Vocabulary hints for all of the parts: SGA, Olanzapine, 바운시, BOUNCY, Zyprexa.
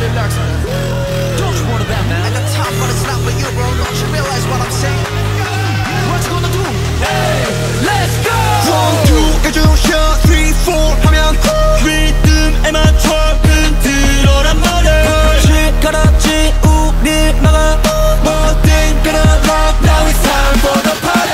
the dark side. Don't you worry about that. At the top, but it's not for you, bro. Don't you realize what I'm saying? What you gonna do? Hey, let's go! 1, 2, 가져온 shot, 3, 4 하면 리듬에 맞춰 흔들어란 말해. 불빛이 가라지 우리 막아 뭐든 gonna rock. Now it's time for the party.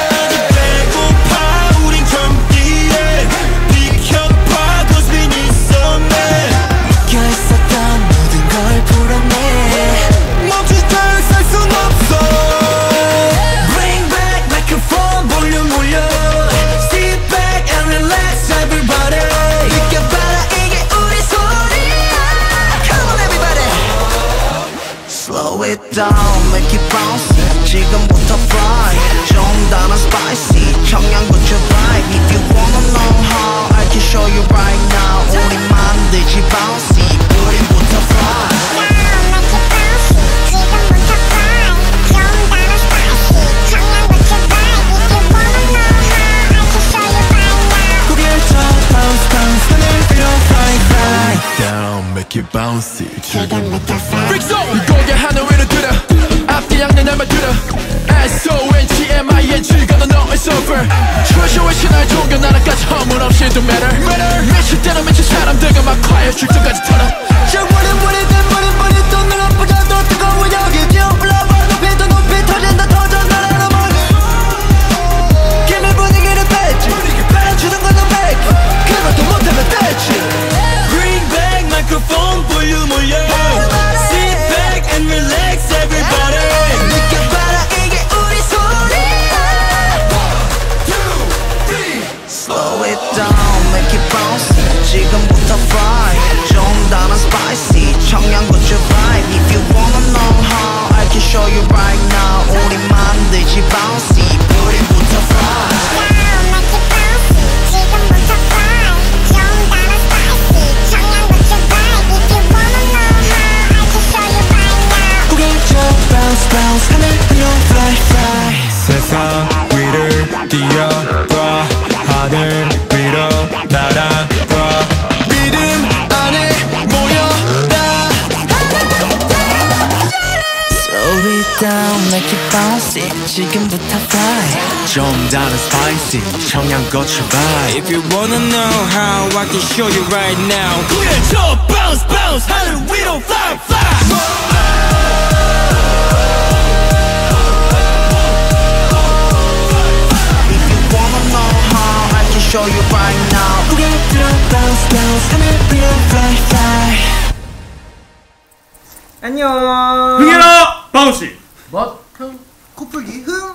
Down, make it bounce. 지금부터 fly. 정다운 spicy. 청양고추 vibe. If you wanna know how, I can show you right now. 우리 만들지 bouncy. 우리부터 fly. Make it bounce. 지금부터 fly. 정다운 spicy. 청양고추 vibe. If you wanna know how, I can show you right now. 고개를 쳐 bounce bounce. 하늘 위로 fly fly. Down, make it bouncy. 지금부터 fly. Freak zone. 고개 하늘 위로. S-O-N-G-M-I-N-G gonna know it's over. Treasure with you, I don't get none of that. Home without shit to matter. Miss you, then I miss you, shut up. Dig up my quiet, shoot you guys. Turn up. Share what it, then what it, don't know. But I don't think I will yell. Give you a blow. I don't pay the no pit. I didn't know that I'm not money. Give me money, get a bed. Better to the little bag. Give it to one of the dead shit. Green bag, microphone, pull you more. Sit back and relax, everybody. Down, make it bounce. 지금부터 fly. 정다운 spicy. 청양고추 vibe. If you wanna know how, I can show you right now. 우리 만들지 bouncy. 우리부터 fly. Down, make it bouncy. 지금부터 fly. 정다운 spicy. 청양고추 vibe. If you wanna know how, I can show you right now. 고개를 쳐 bounce bounce. 하늘 위로 fly fly. 세상 위를 뛰어봐. 하늘 위로 날아가 믿음 안에 모여다. Slow it down, make it bouncy. 지금부터 fly. 좀 다른 spicy. 청양고추 vibe. If you wanna know how, I can show you right now. 고개쳐 bounce bounce. 하늘 위로 fly fly. Show you right now. We get to bounce, bounce, and it feel fly, fly. 안녕. 흥해라, 바운시. 멋, 형, 코풀기 흥.